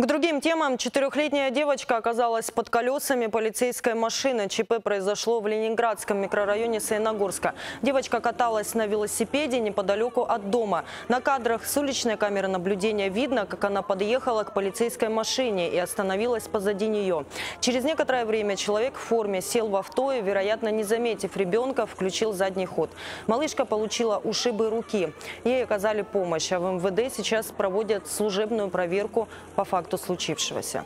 К другим темам. Четырехлетняя девочка оказалась под колесами полицейской машины. ЧП произошло в Ленинградском микрорайоне Саяногорска. Девочка каталась на велосипеде неподалеку от дома. На кадрах с уличной камеры наблюдения видно, как она подъехала к полицейской машине и остановилась позади нее. Через некоторое время человек в форме сел в авто и, вероятно, не заметив ребенка, включил задний ход. Малышка получила ушибы руки. Ей оказали помощь, а в МВД сейчас проводят служебную проверку по факту случившегося.